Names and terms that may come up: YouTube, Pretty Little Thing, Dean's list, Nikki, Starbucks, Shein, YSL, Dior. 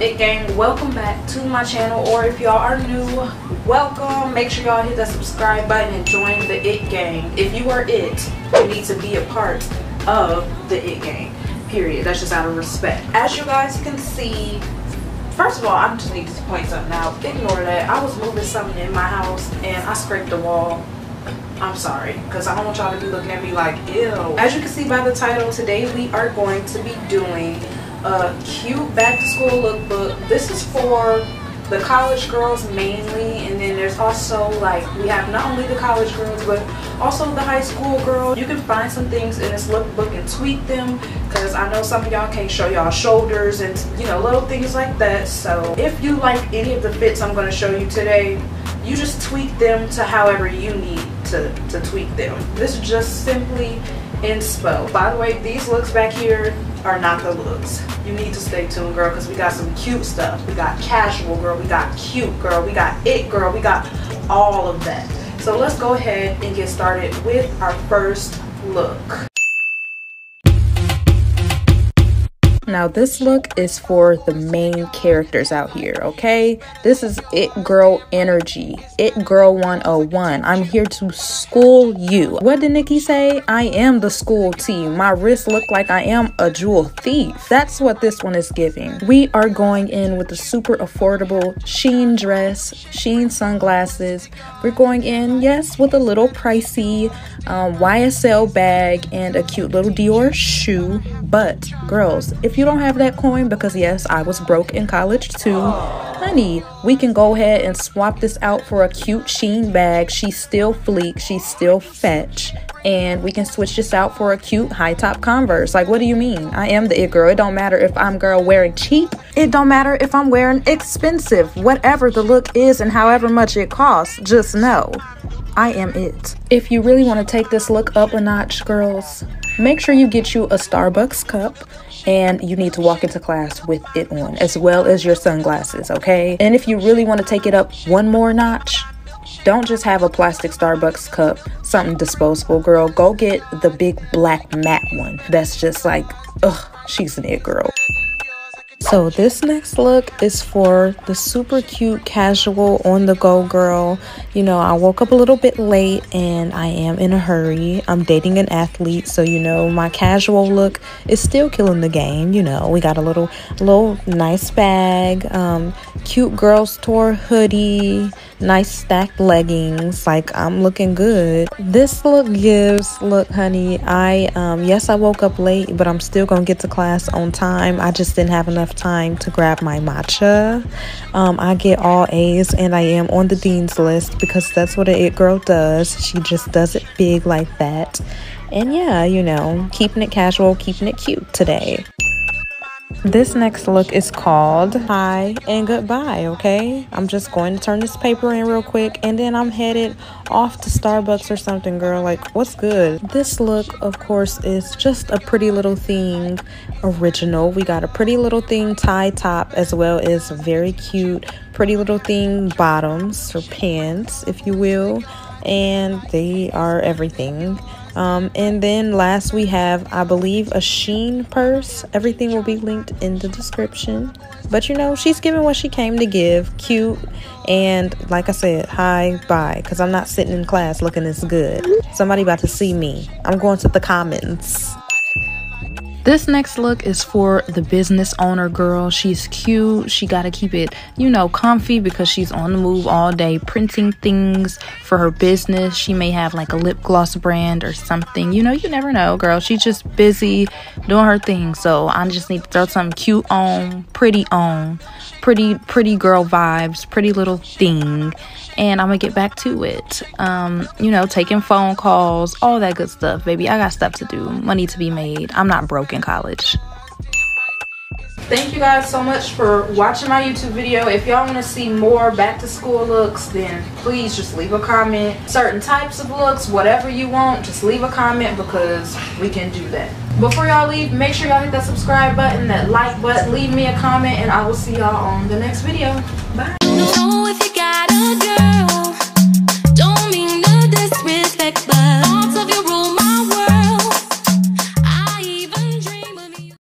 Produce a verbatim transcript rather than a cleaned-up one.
up, it gang? Welcome back to my channel, or if y'all are new, welcome. Make sure y'all hit that subscribe button and join the it gang. If you are it, you need to be a part of the it gang, period. That's just out of respect. As you guys can see, first of all, I just need to point something out. Ignore that. I was moving something in my house and I scraped the wall. I'm sorry, because I don't want y'all to be looking at me like, ew. As you can see by the title, today we are going to be doing a cute back to school lookbook. This is for the college girls mainly, and then there's also, like, we have not only the college girls but also the high school girls. You can find some things in this lookbook and tweak them, because I know some of y'all can't show y'all shoulders and, you know, little things like that. So if you like any of the fits I'm going to show you today, you just tweak them to however you need to, to tweak them. This is just simply inspo. By the way, these looks back here are not the looks. You need to stay tuned, girl, because we got some cute stuff. We got casual, girl. We got cute, girl. We got it, girl. We got all of that. So let's go ahead and get started with our first look. Now this look is for the main characters out here, okay? This is it girl energy, it girl one oh one. I'm here to school you. What did Nikki say? I am the school team. My wrists look like I am a jewel thief. That's what this one is giving. We are going in with a super affordable Shein dress, Shein sunglasses. We're going in, yes, with a little pricey um, Y S L bag and a cute little Dior shoe. But girls, if you you don't have that coin, because yes, I was broke in college too, honey, we can go ahead and swap this out for a cute Shein bag. She's still fleek, she's still fetch, and we can switch this out for a cute high top Converse. Like, what do you mean? I am the it girl. It don't matter if I'm girl wearing cheap, it don't matter if I'm wearing expensive, whatever the look is and however much it costs, just know I am it. If you really want to take this look up a notch, girls, make sure you get you a Starbucks cup, and you need to walk into class with it on, as well as your sunglasses, okay? And if you really want to take it up one more notch, don't just have a plastic Starbucks cup, something disposable, girl. Go get the big black matte one. That's just like, ugh, she's an it girl. So this next look is for the super cute casual on the go girl. You know, I woke up a little bit late and I am in a hurry. I'm dating an athlete, so you know my casual look is still killing the game. You know, we got a little little nice bag, um cute girls tour hoodie, nice stacked leggings. Like, I'm looking good. This look gives, look honey, I um yes, I woke up late, but I'm still gonna get to class on time. I just didn't have enough time to grab my matcha. um I get all A's and I am on the Dean's list, because that's what an it girl does. She just does it big like that. And yeah, you know, keeping it casual, keeping it cute today. This next look is called Hi and Goodbye, okay? I'm just going to turn this paper in real quick, and then I'm headed off to Starbucks or something, girl. Like, what's good? This look, of course, is just a Pretty Little Thing original. We got a Pretty Little Thing tie top, as well as very cute Pretty Little Thing bottoms, or pants, if you will. And they are everything. Um, and then last we have, I believe, a Shein purse. Everything will be linked in the description. But you know, she's giving what she came to give. Cute. And like I said, hi, bye. Because I'm not sitting in class looking this good. Somebody about to see me. I'm going to the comments. This next look is for the business owner girl. She's cute. She got to keep it, you know, comfy, because she's on the move all day printing things for her business. She may have like a lip gloss brand or something. You know, you never know, girl. She's just busy doing her thing. So I just need to throw something cute on, pretty on, pretty, pretty girl vibes, Pretty Little Thing. And I'm going to get back to it. Um, you know, taking phone calls, all that good stuff, baby. I got stuff to do, money to be made. I'm not broke in college. Thank you guys so much for watching my YouTube video. If y'all want to see more back to school looks, then please just leave a comment. Certain types of looks, whatever you want, just leave a comment, because we can do that. Before y'all leave, make sure y'all hit that subscribe button, that like button, leave me a comment, and I will see y'all on the next video. Bye.